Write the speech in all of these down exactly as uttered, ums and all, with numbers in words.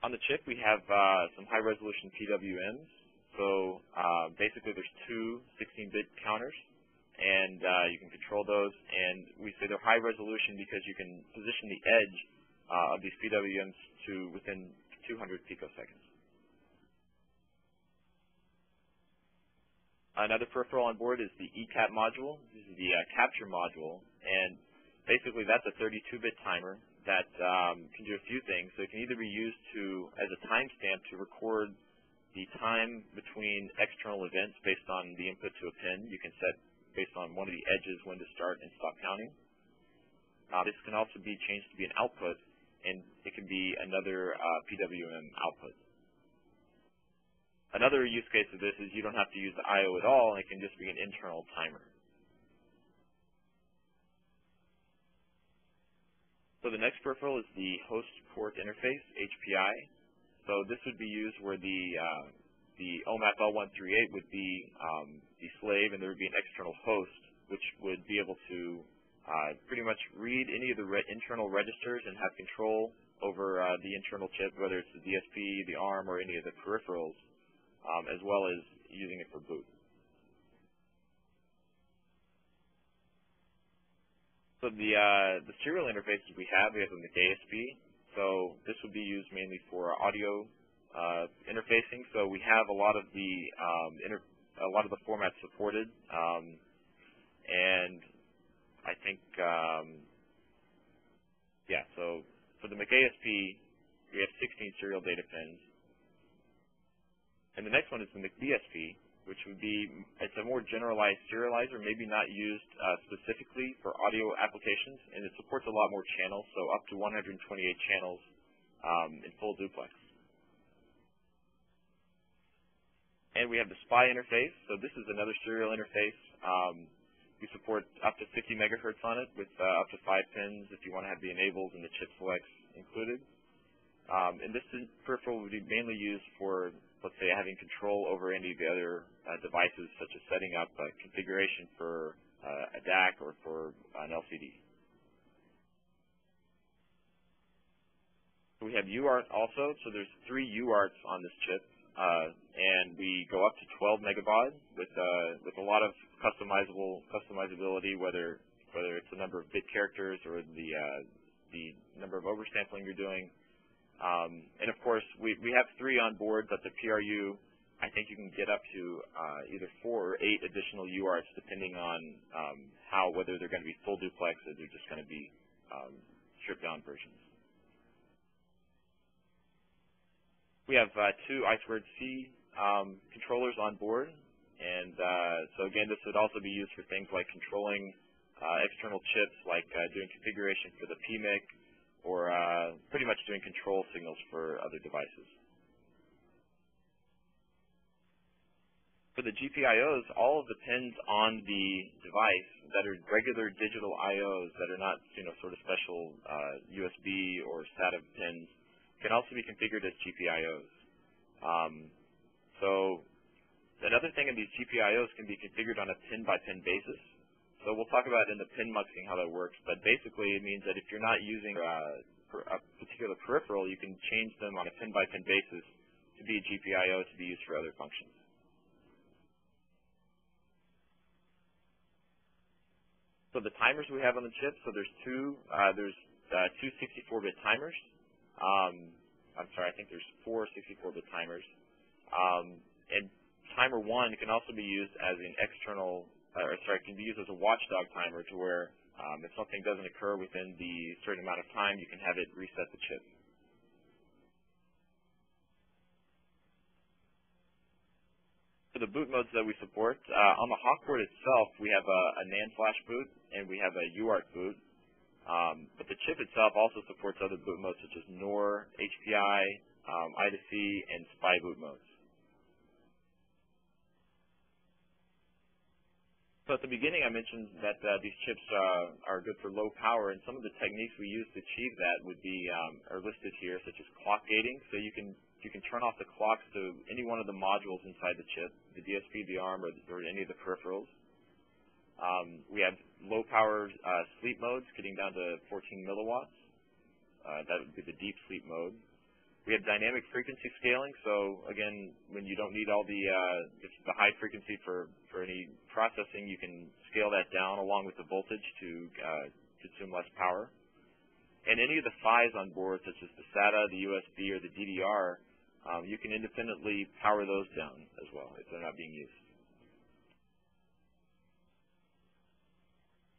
On the chip, we have uh, some high-resolution P W Ms. So uh, basically, there's two sixteen-bit counters, and uh, you can control those. And we say they're high-resolution because you can position the edge uh, of these P W Ms to within two hundred picoseconds. Another peripheral on board is the E CAP module. This is the uh, capture module, and basically, that's a thirty-two-bit timer that um, can do a few things. So it can either be used to as a timestamp to record the time between external events based on the input to a pin. You can set based on one of the edges when to start and stop counting. Uh, this can also be changed to be an output, and it can be another uh, P W M output. Another use case of this is you don't have to use the I O at all, and it can just be an internal timer. So the next peripheral is the host port interface, H P I. So this would be used where the uh, the OMAP L one thirty-eight would be um, the slave, and there would be an external host which would be able to uh, pretty much read any of the re internal registers and have control over uh, the internal chip, whether it's the D S P, the ARM, or any of the peripherals, um, as well as using it for boot. So the, uh, the serial interfaces we have, we have the McASP. So this would be used mainly for audio uh, interfacing. So we have a lot of the um, inter a lot of the formats supported, um, and I think um, yeah. So for the McASP, we have sixteen serial data pins, and the next one is the McBSP, which would be, it's a more generalized serializer, maybe not used uh, specifically for audio applications, and it supports a lot more channels, so up to one hundred twenty-eight channels um, in full duplex. And we have the S P I interface, so this is another serial interface. Um, we support up to fifty megahertz on it with uh, up to five pins if you want to have the enables and the chip selects included. Um, and this peripheral would be mainly used for, let's say, having control over any of the other uh, devices, such as setting up a configuration for uh, a D A C or for an L C D. We have U A R T also, so there's three U A R Ts on this chip, uh, and we go up to twelve megabaud with uh, with a lot of customizable customizability, whether whether it's the number of bit characters or the uh, the number of oversampling you're doing. Um, and, of course, we, we have three on board, but the P R U, I think you can get up to uh, either four or eight additional U A R Ts depending on um, how, whether they're going to be full duplex or they're just going to be um, stripped-down versions. We have uh, two I two C um, controllers on board. And uh, so, again, this would also be used for things like controlling uh, external chips, like uh, doing configuration for the P M I C, or uh, pretty much doing control signals for other devices. For the G P I Os, all of the pins on the device that are regular digital I Os that are not, you know, sort of special uh, U S B or SATA pins can also be configured as G P I Os. Um, so another thing in these G P I Os can be configured on a pin-by-pin basis. So we'll talk about in the PINMUXing how that works, but basically it means that if you're not using uh, a particular peripheral, you can change them on a pin-by-pin basis to be a G P I O to be used for other functions. So the timers we have on the chip, so there's two, uh, there's uh, two sixty-four-bit timers. Um, I'm sorry, I think there's four sixty-four-bit timers. Um, and timer one can also be used as an external Uh, or sorry, it can be used as a watchdog timer to where um, if something doesn't occur within the certain amount of time, you can have it reset the chip. For the boot modes that we support, uh, on the Hawkboard itself, we have a, a NAND flash boot and we have a U A R T boot. Um, but the chip itself also supports other boot modes such as NOR, H P I, um, I two C, and S P I boot modes. So at the beginning, I mentioned that uh, these chips uh, are good for low power, and some of the techniques we use to achieve that would be um, are listed here, such as clock gating. So you can you can turn off the clocks to any one of the modules inside the chip, the D S P, the ARM, or, or any of the peripherals. Um, we have low power uh, sleep modes, getting down to fourteen milliwatts. Uh, that would be the deep sleep mode. We have dynamic frequency scaling, so again, when you don't need all the uh, the high frequency for for any processing, you can scale that down along with the voltage to uh, consume less power. And any of the P H Ys on board, such as the SATA, the U S B, or the D D R, um, you can independently power those down as well if they're not being used.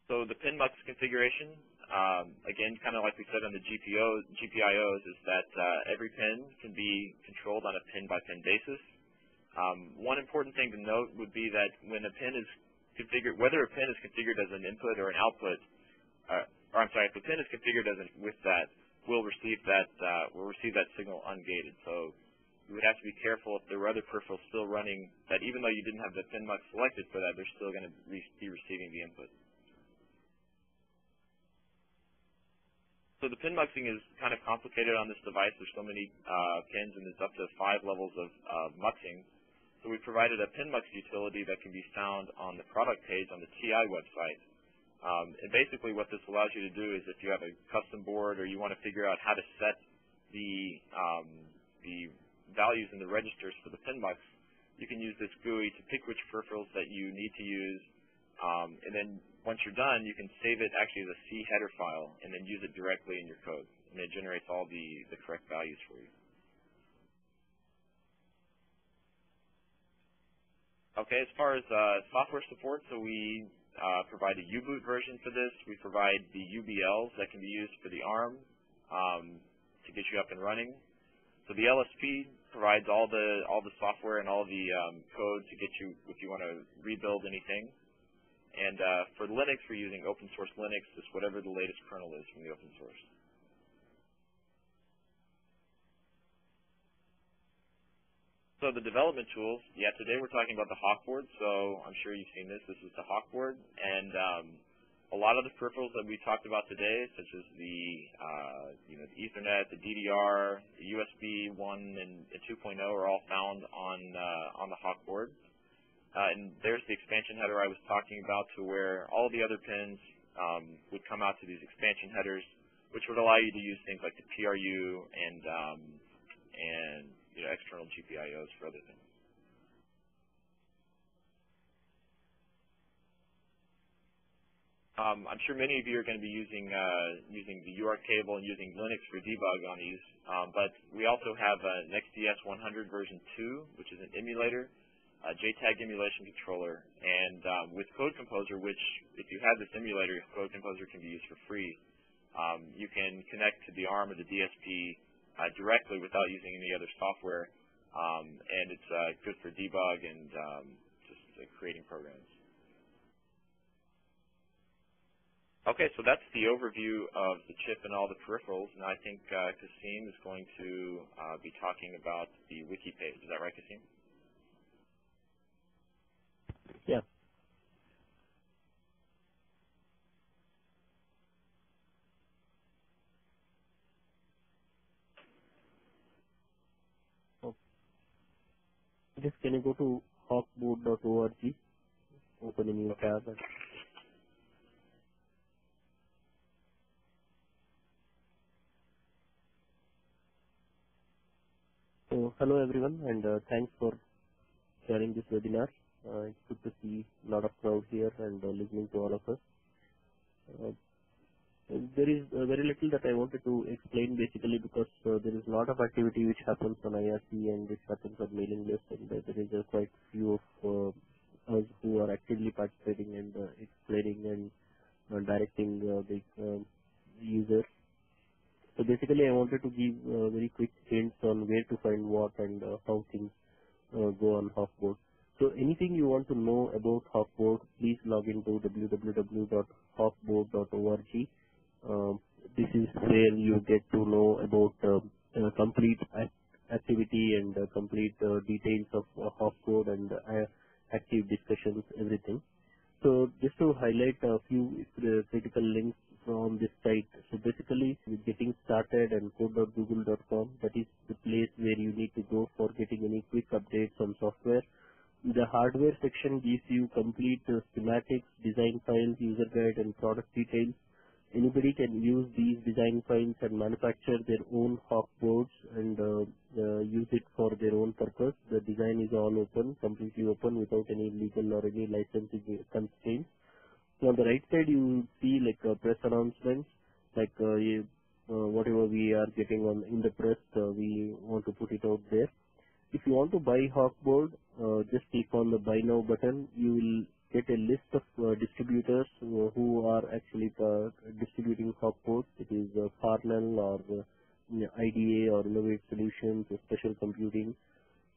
So the PINMUX configuration, um, again, kind of like we said on the G P I Os, is that uh, every pin can be controlled on a pin-by-pin basis. Um, one important thing to note would be that when a pin is configured, whether a pin is configured as an input or an output, uh, or I'm sorry, if the pin is configured as an, with that, we'll receive that uh, we'll receive that signal ungated. So you would have to be careful if there were other peripherals still running that, even though you didn't have the PINMUX selected for that, they're still going to re be receiving the input. So the pin muxing is kind of complicated on this device. There's so many uh, pins, and there's up to five levels of uh, muxing. So we provided a PINMUX utility that can be found on the product page on the T I website. Um, and basically what this allows you to do is if you have a custom board or you want to figure out how to set the, um, the values in the registers for the PINMUX, you can use this G U I to pick which peripherals that you need to use, um, and then once you're done, you can save it actually as a C header file and then use it directly in your code, and it generates all the, the correct values for you. Okay, as far as uh, software support, so we uh, provide a U-Boot version for this. We provide the U B Ls that can be used for the ARM um, to get you up and running. So the L S P provides all the, all the software and all the um, code to get you, if you want to rebuild anything. And uh, for Linux, we're using open source Linux, just whatever the latest kernel is from the open source. So the development tools, yeah, today we're talking about the Hawkboard, so I'm sure you've seen this. This is the Hawkboard, and um, a lot of the peripherals that we talked about today, such as the, uh, you know, the Ethernet, the D D R, the U S B one and two point oh are all found on, uh, on the Hawkboard. Uh, and there's the expansion header I was talking about, to where all the other pins um, would come out to these expansion headers, which would allow you to use things like the P R U and, um, and you know, external G P I Os for other things. Um, I'm sure many of you are going to be using, uh, using the U A R T cable and using Linux for debug on these, um, but we also have uh, NextDS one hundred version two, which is an emulator. Uh, J TAG emulation controller, and um, with Code Composer, which if you have this emulator, Code Composer can be used for free. Um, you can connect to the ARM or the D S P uh, directly without using any other software, um, and it's uh, good for debug and um, just uh, creating programs. Okay, so that's the overview of the chip and all the peripherals, and I think uh, Kasim is going to uh, be talking about the wiki page. Is that right, Kasim? Yeah. Oh. Just can you go to hawkboard dot org? Open a new tab. And so, hello everyone, and uh, thanks for sharing this webinar. Uh, it's good to see a lot of crowd here and uh, listening to all of us. Uh, there is uh, very little that I wanted to explain basically, because uh, there is a lot of activity which happens on I R C and which happens on mailing list, and uh, there is uh, quite few of uh, us who are actively participating and uh, explaining and uh, directing uh, the uh, users. So basically I wanted to give uh, very quick hints on where to find what and uh, how things uh, go on Hawkboard. So anything you want to know about Hawkboard, please log into w w w dot hawkboard dot org. Uh, this is where you get to know about uh, uh, complete activity and uh, complete uh, details of uh, Hawkboard and uh, active discussions, everything. So just to highlight a few uh, critical links from this site. So basically, getting started and code dot google dot com, that is the place where you need to go for getting any quick updates on software. The hardware section gives you complete uh, schematics, design files, user guide, and product details. anybody can use these design files and manufacture their own Hawkboards and uh, uh, use it for their own purpose. The design is all open, completely open, without any legal or any licensing constraints. So on the right side, you see like uh, press announcements, like uh, you, uh, whatever we are getting on in the press, uh, we want to put it out there. If you want to buy Hawkboard, uh, just click on the Buy Now button. You will get a list of uh, distributors uh, who are actually uh, distributing Hawkboards. It is uh, Farnell or uh, you know, I D A or Innovate Solutions, or Special Computing.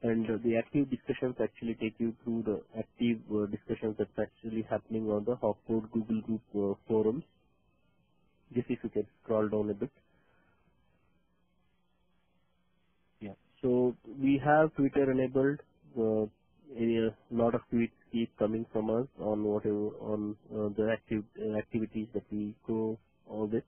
And uh, the active discussions actually take you through the active uh, discussions that's actually happening on the Hawkboard Google Group uh, forums. Just if you can scroll down a bit. Yeah. So we have Twitter enabled. Uh, a lot of tweets keep coming from us on whatever on uh, the active uh, activities that we go all this.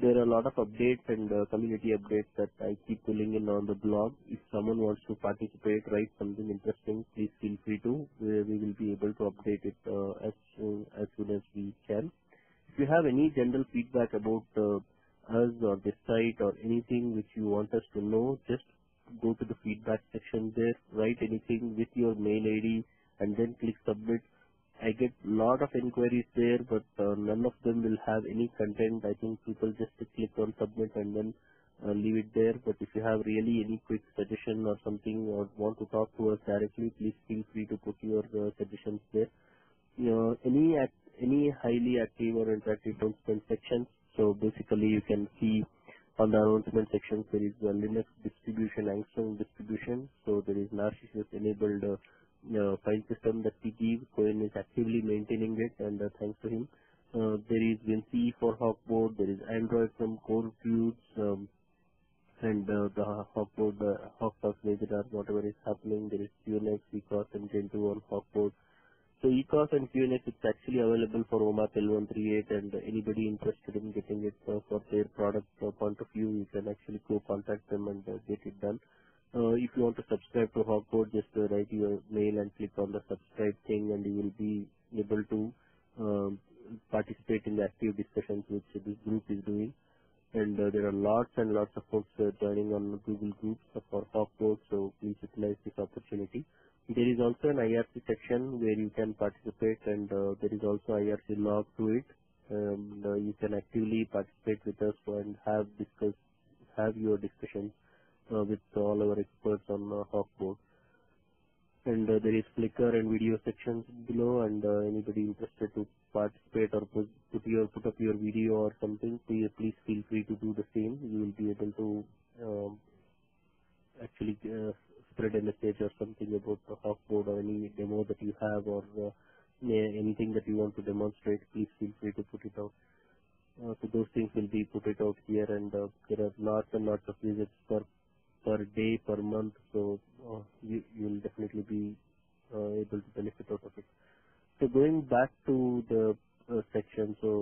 There are a lot of updates and uh, community updates that I keep pulling in on the blog. If someone wants to participate, write something interesting, please feel free to. We, we will be able to update it uh, as soon, as soon as we can. If you have any general feedback about uh, us or this site or anything which you want us to know, just go to the feedback section there, write anything with your mail I D and then click submit. I get a lot of inquiries there, but uh, none of them will have any content. I think people just click on submit and then uh, leave it there. But if you have really any quick suggestion or something or want to talk to us directly, please feel free to put your uh, suggestions there. You know, any act, any highly active or interactive announcement sections. So basically, you can see on the announcement section there is a Linux distribution, Angstrom distribution. So there is Narcissus enabled. Uh, Uh, file system that we give. Cohen is actively maintaining it, and uh, thanks to him. Uh, there is Win C E for Hawkboard, there is Android from Core Feuds, um, and uh, the Hawkboard, the uh, Hawkboard, whatever is happening. There is QNX, E C O S, and Gentoo on Hawkboard. So E C O S and QNX, it's actually available for OMAP L one thirty-eight, and uh, anybody interested in getting it uh, for their product uh, point of view, you can actually go contact them and uh, get it done. Uh, if you want to subscribe to Hawkboard, just uh, write your mail and click on the subscribe thing, and you will be able to um, participate in the active discussions which this group is doing. And uh, there are lots and lots of folks uh, joining on Google Groups for Hawkboard, so please utilize this opportunity. There is also an I R C section where you can participate, and uh, there is also I R C log to it. Um, and, uh, you can actively participate with us and have discuss, have your discussions Uh, with all our experts on uh, Hawkboard. And uh, there is Flickr and video sections below, and uh, anybody interested to participate or put, put, your, put up your video or something, please, please feel free to do the same. You will be able to um, actually uh, spread a message or something about the Hawkboard or any demo that you have or uh, anything that you want to demonstrate. Please feel free to put it out. Uh, so those things will be put it out here, and uh, there are lots and lots of visits for per day, per month, so uh, you will definitely be uh, able to benefit out of it. So going back to the uh, section, so